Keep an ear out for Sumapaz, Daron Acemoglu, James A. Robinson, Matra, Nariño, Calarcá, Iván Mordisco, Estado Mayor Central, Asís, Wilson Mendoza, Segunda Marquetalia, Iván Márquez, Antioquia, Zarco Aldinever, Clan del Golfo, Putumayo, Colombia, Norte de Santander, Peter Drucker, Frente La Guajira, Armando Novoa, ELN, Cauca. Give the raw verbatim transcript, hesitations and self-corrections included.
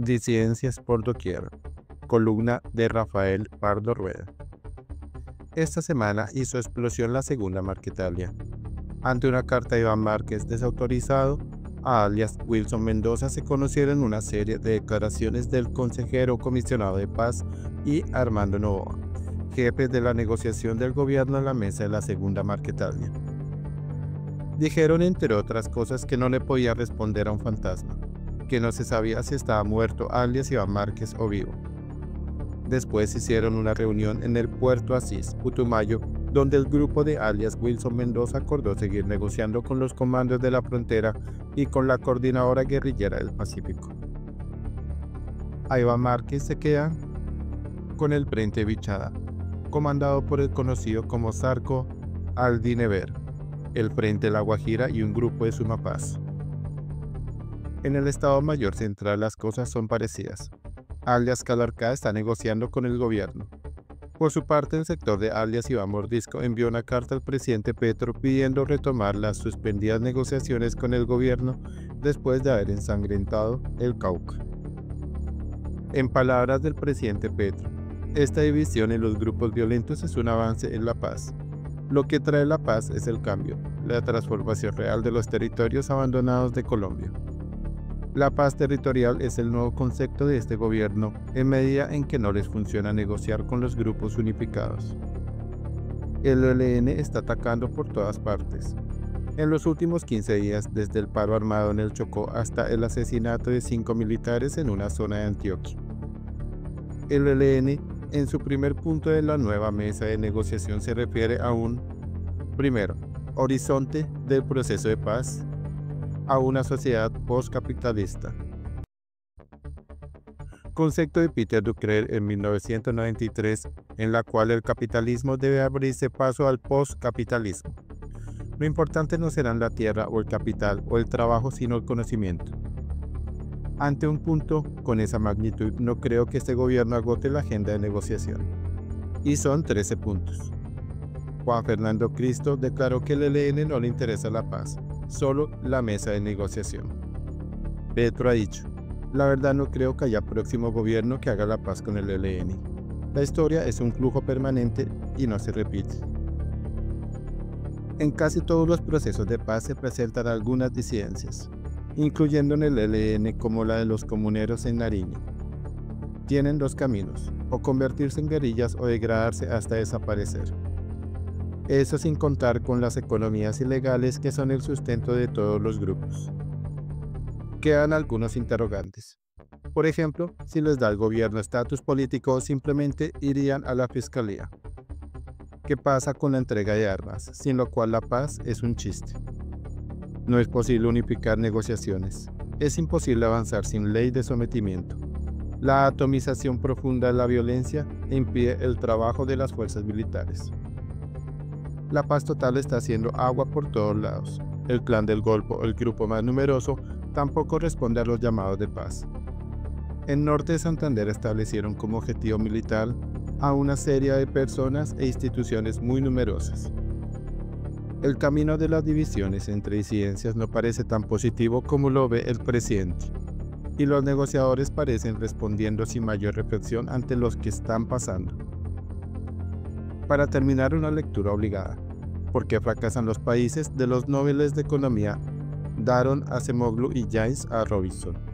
Disidencias por doquier, columna de Rafael Pardo Rueda. Esta semana hizo explosión la Segunda Marquetalia. Ante una carta de Iván Márquez desautorizado, a alias Wilson Mendoza se conocieron una serie de declaraciones del consejero comisionado de paz y Armando Novoa, jefe de la negociación del gobierno en la mesa de la Segunda Marquetalia. Dijeron, entre otras cosas, que no le podía responder a un fantasma, que no se sabía si estaba muerto alias Iván Márquez o vivo. Después hicieron una reunión en el puerto Asís, Putumayo, donde el grupo de alias Wilson Mendoza acordó seguir negociando con los comandos de la frontera y con la Coordinadora Guerrillera del Pacífico. A Iván Márquez se queda con el Frente Vichada, comandado por el conocido como Zarco Aldinever, el Frente La Guajira y un grupo de Sumapaz. En el Estado Mayor Central las cosas son parecidas. Alias Calarcá está negociando con el gobierno. Por su parte, el sector de alias Iván Mordisco envió una carta al presidente Petro pidiendo retomar las suspendidas negociaciones con el gobierno después de haber ensangrentado el Cauca. En palabras del presidente Petro, esta división en los grupos violentos es un avance en la paz. Lo que trae la paz es el cambio, la transformación real de los territorios abandonados de Colombia. La paz territorial es el nuevo concepto de este gobierno en medida en que no les funciona negociar con los grupos unificados. El E L N está atacando por todas partes. En los últimos quince días, desde el paro armado en el Chocó hasta el asesinato de cinco militares en una zona de Antioquia. El E L N, en su primer punto de la nueva mesa de negociación, se refiere a un, primero, horizonte del proceso de paz, a una sociedad postcapitalista. Concepto de Peter Drucker en mil novecientos noventa y tres, en la cual el capitalismo debe abrirse paso al postcapitalismo. Lo importante no serán la tierra o el capital o el trabajo, sino el conocimiento. Ante un punto con esa magnitud, no creo que este gobierno agote la agenda de negociación. Y son trece puntos. Juan Fernando Cristo declaró que el E L N no le interesa la paz, solo la mesa de negociación. Petro ha dicho, la verdad no creo que haya próximo gobierno que haga la paz con el E L N. La historia es un flujo permanente y no se repite. En casi todos los procesos de paz se presentan algunas disidencias, incluyendo en el E L N como la de los comuneros en Nariño. Tienen dos caminos, o convertirse en guerrillas o degradarse hasta desaparecer. Eso sin contar con las economías ilegales que son el sustento de todos los grupos. Quedan algunos interrogantes. Por ejemplo, si les da el gobierno estatus político, simplemente irían a la fiscalía. ¿Qué pasa con la entrega de armas? Sin lo cual la paz es un chiste. No es posible unificar negociaciones. Es imposible avanzar sin ley de sometimiento. La atomización profunda de la violencia impide el trabajo de las fuerzas militares. La paz total está haciendo agua por todos lados. El clan del Golfo, el grupo más numeroso, tampoco responde a los llamados de paz. En Norte de Santander establecieron como objetivo militar a una serie de personas e instituciones muy numerosas. El camino de las divisiones entre disidencias no parece tan positivo como lo ve el presidente, y los negociadores parecen respondiendo sin mayor reflexión ante los que están pasando. Para terminar, una lectura obligada. ¿Por qué fracasan los países?, de los noveles de economía Daron Acemoglu y James A Robinson.